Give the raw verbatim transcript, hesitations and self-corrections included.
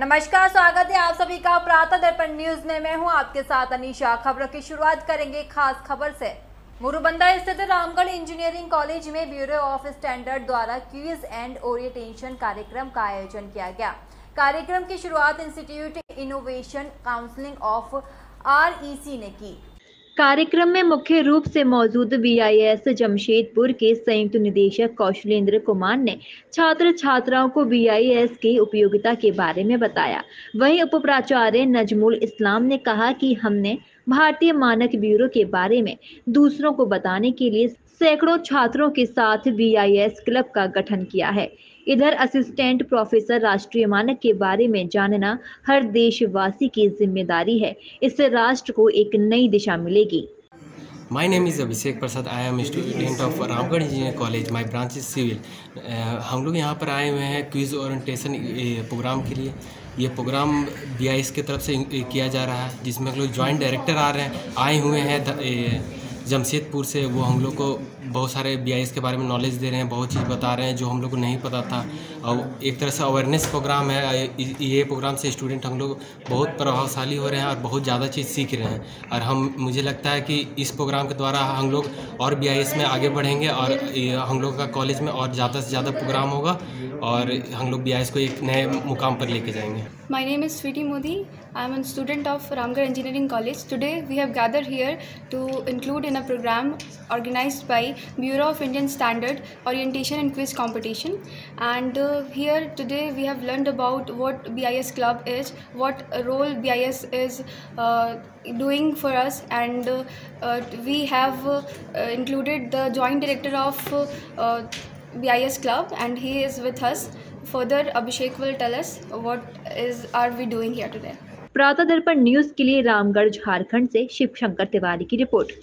नमस्कार, स्वागत है आप सभी का प्रातः दर्पण न्यूज में। मैं हूं आपके साथ अनीशा। खबरों की शुरुआत करेंगे खास खबर से। मुरुबंदा स्थित रामगढ़ इंजीनियरिंग कॉलेज में ब्यूरो ऑफ स्टैंडर्ड द्वारा क्विज एंड ओरिएंटेशन कार्यक्रम का आयोजन किया गया। कार्यक्रम की शुरुआत institute innovation counselling of R E C ने की। कार्यक्रम में मुख्य रूप से मौजूद बी आई एस जमशेदपुर के संयुक्त निदेशक कौशलेंद्र कुमार ने छात्र छात्राओं को बी आई एस की उपयोगिता के बारे में बताया। वहीं उप प्राचार्य नजमुल इस्लाम ने कहा कि हमने भारतीय मानक ब्यूरो के बारे में दूसरों को बताने के लिए सैकड़ों छात्रों के साथ बी आई एस क्लब का गठन किया है। इधर असिस्टेंट प्रोफेसर राष्ट्रीय मानक के बारे में जानना हर देशवासी की जिम्मेदारी है। इससे राष्ट्र को एक नई दिशा मिलेगी। My name is Abhishek Prasad. I am student of Ramgarh engineering college. My branch is civil. हम लोग यहाँ पर आए हुए हैं क्विज ओरिएंटेशन प्रोग्राम के लिए। ये प्रोग्राम बी आई एस की तरफ से किया जा रहा है, जिसमें लोग जॉइंट डायरेक्टर आ रहे हैं आए हुए हैं जमशेदपुर से। वो हम लोग को बहुत सारे बी आई एस के बारे में नॉलेज दे रहे हैं, बहुत चीज़ बता रहे हैं जो हम लोग को नहीं पता था। और एक तरह से अवेयरनेस प्रोग्राम है। ये प्रोग्राम से स्टूडेंट हम लोग बहुत प्रभावशाली हो रहे हैं और बहुत ज़्यादा चीज़ सीख रहे हैं। और हम मुझे लगता है कि इस प्रोग्राम के द्वारा हम लोग और बी आई एस में आगे बढ़ेंगे और हम लोग का कॉलेज में और ज़्यादा से ज़्यादा प्रोग्राम होगा और हम लोग बी आई एस को एक नए मुकाम पर लेके जाएंगे। My name is Sweety Modi. I am an student of Ramgarh engineering college. Today we have gather here to include in a programme organised by Bureau of Indian Standard Orientation and Quiz Competition, and uh, here today we have learned about what B I S Club is, what role B I S is uh, doing for us, and uh, uh, we have uh, included the Joint Director of uh, uh, B I S Club, and he is with us. Further, Abhishek will tell us what is are we doing here today. प्रातः दर्पण news के लिए रामगढ़ झारखंड से शिव शंकर तिवारी की report.